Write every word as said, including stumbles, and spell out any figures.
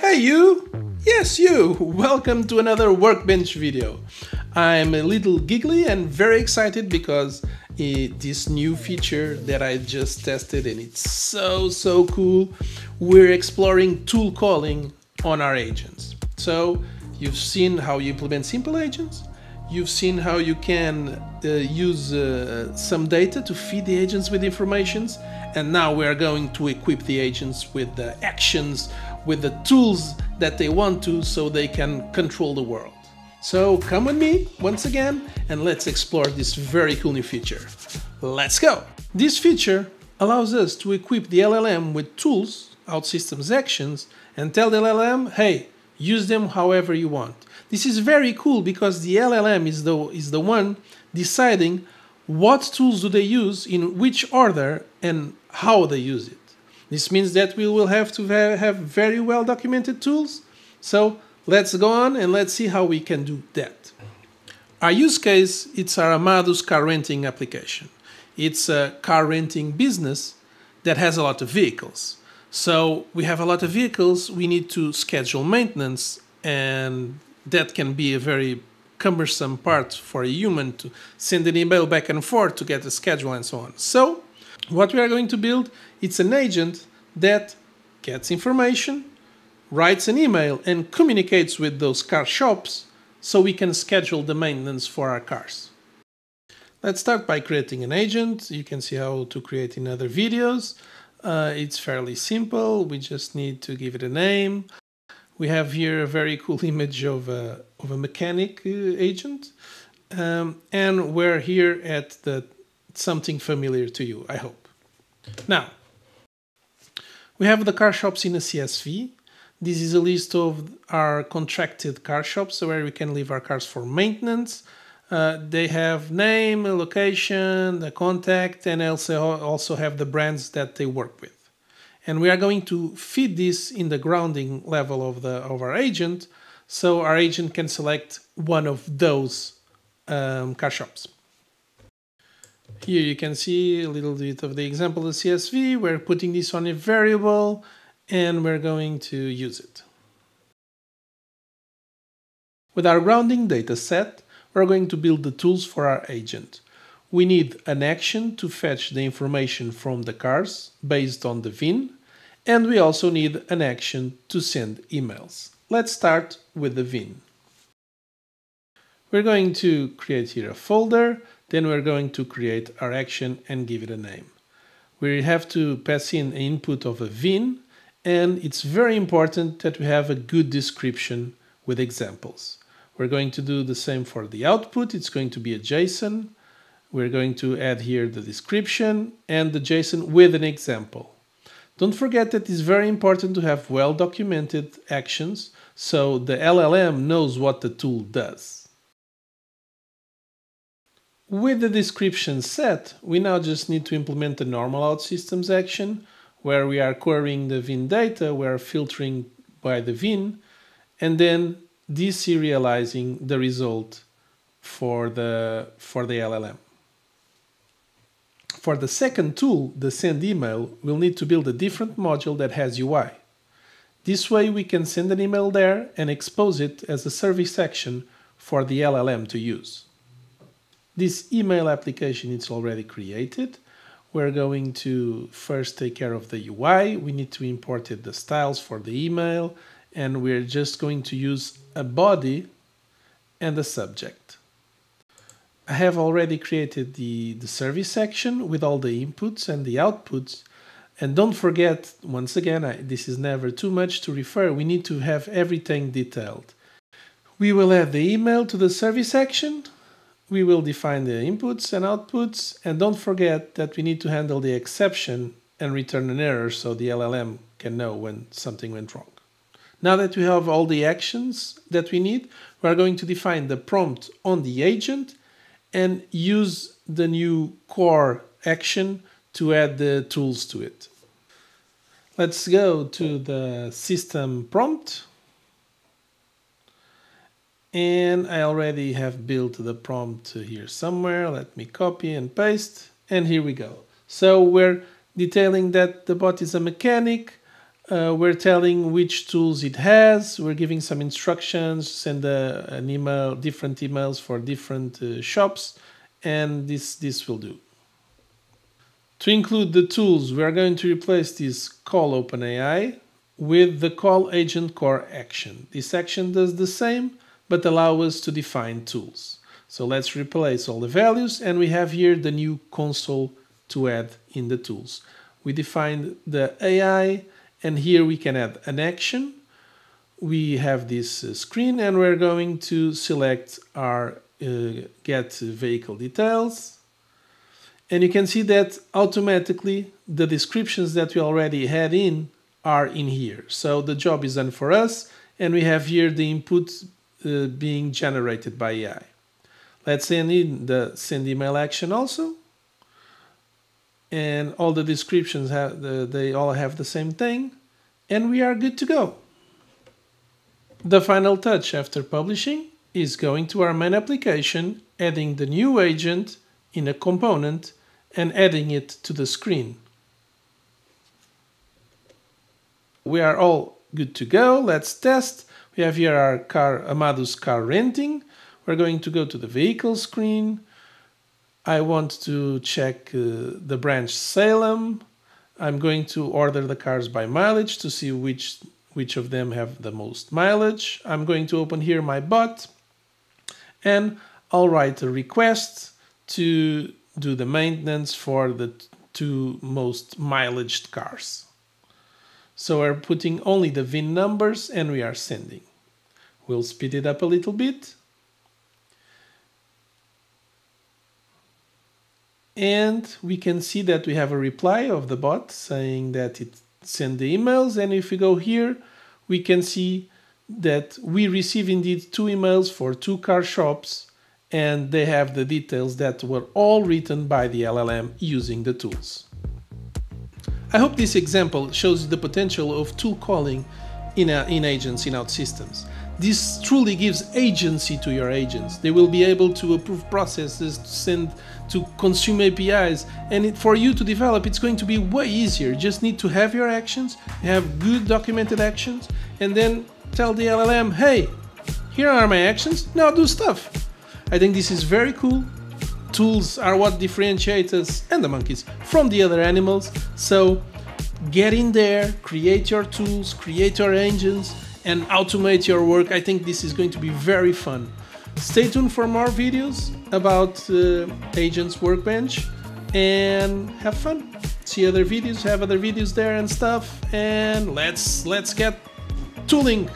Hey you! Yes you! Welcome to another Workbench video. I'm a little giggly and very excited because it, this new feature that I just tested, and it's so so cool. We're exploring tool calling on our agents. So you've seen how you implement simple agents. You've seen how you can uh, use uh, some data to feed the agents with informations, and now we are going to equip the agents with the actions, with the tools that they want to, so they can control the world. So come with me once again and let's explore this very cool new feature. Let's go! This feature allows us to equip the L L M with tools, OutSystems actions, and tell the L L M, hey, use them however you want. This is very cool because the L L M is the, is the one deciding what tools do they use, in which order, and how they use it. This means that we will have to have very well documented tools. So let's go on and let's see how we can do that. Our use case, it's our Amadeus car renting application. It's a car renting business that has a lot of vehicles. So we have a lot of vehicles, we need to schedule maintenance, and that can be a very cumbersome part for a human to send an email back and forth to get a schedule and so on. So what we are going to build, it's an agent that gets information, writes an email and communicates with those car shops so we can schedule the maintenance for our cars. Let's start by creating an agent. You can see how to create in other videos. Uh, it's fairly simple. We just need to give it a name. We have here a very cool image of a, of a mechanic uh, agent, um, and we're here at the something familiar to you, I hope. Now, we have the car shops in a C S V. This is a list of our contracted car shops where we can leave our cars for maintenance. Uh, they have name, location, the contact, and also, also have the brands that they work with. And we are going to feed this in the grounding level of, the, of our agent, so our agent can select one of those um, car shops. Here you can see a little bit of the example of C S V. We're putting this on a variable and we're going to use it. With our grounding data set, we're going to build the tools for our agent. We need an action to fetch the information from the cars based on the V I N, and we also need an action to send emails. Let's start with the V I N. We're going to create here a folder, then we're going to create our action and give it a name. We have to pass in an input of a V I N, and it's very important that we have a good description with examples. We're going to do the same for the output. It's going to be a JSON. We're going to add here the description and the JSON with an example. Don't forget that it's very important to have well-documented actions so the L L M knows what the tool does. With the description set, we now just need to implement the normal OutSystems action where we are querying the V I N data, we are filtering by the V I N, and then deserializing the result for the, for the L L M. For the second tool, the send email, we'll need to build a different module that has U I. This way we can send an email there and expose it as a service action for the L L M to use. This email application is already created. We're going to first take care of the U I. We need to import the styles for the email, and we're just going to use a body and a subject. I have already created the, the service action with all the inputs and the outputs. And don't forget, once again, I, this is never too much to refer, we need to have everything detailed. We will add the email to the service action, we will define the inputs and outputs, and don't forget that we need to handle the exception and return an error so the L L M can know when something went wrong. Now that we have all the actions that we need, we are going to define the prompt on the agent and use the new core action to add the tools to it. Let's go to the system prompt. And I already have built the prompt here somewhere. Let me copy and paste And here we go. So we're detailing that the bot is a mechanic. Uh, we're telling which tools it has. We're giving some instructions, send a, an email, different emails for different uh, shops. And this, this will do. To include the tools, we're going to replace this call OpenAI with the call agent core action. This action does the same, but allows us to define tools. So let's replace all the values, and we have here the new console to add in the tools. We defined the A I, and here we can add an action. We have this uh, screen, and we're going to select our uh, get vehicle details. And you can see that automatically the descriptions that we already had in are in here. So the job is done for us, and we have here the input uh, being generated by A I. Let's send in the send email action also. And all the descriptions, have the, they all have the same thing. And we are good to go. The final touch after publishing is going to our main application, adding the new agent in a component and adding it to the screen. We are all good to go. Let's test. We have here our car, Amadeus car renting. We're going to go to the vehicle screen. I want to check uh, the branch Salem. I'm going to order the cars by mileage to see which, which of them have the most mileage. I'm going to open here my bot, and I'll write a request to do the maintenance for the two most mileaged cars. So we're putting only the V I N numbers, and we are sending. We'll speed it up a little bit. And we can see that we have a reply of the bot saying that it sent the emails. And if we go here, we can see that we receive indeed two emails for two car shops, and they have the details that were all written by the L L M using the tools. I hope this example shows the potential of tool calling in, a, in agents in OutSystems. This truly gives agency to your agents. They will be able to approve processes, to send, to consume A P Is, and it, for you to develop, it's going to be way easier. You just need to have your actions, have good documented actions, and then tell the L L M, hey, here are my actions, now do stuff. I think this is very cool. Tools are what differentiates us and the monkeys from the other animals. So get in there, create your tools, create your engines, and automate your work. I think this is going to be very fun. Stay tuned for more videos about uh, Agent Workbench, and have fun. See other videos, have other videos there and stuff, and let's let's get tooling.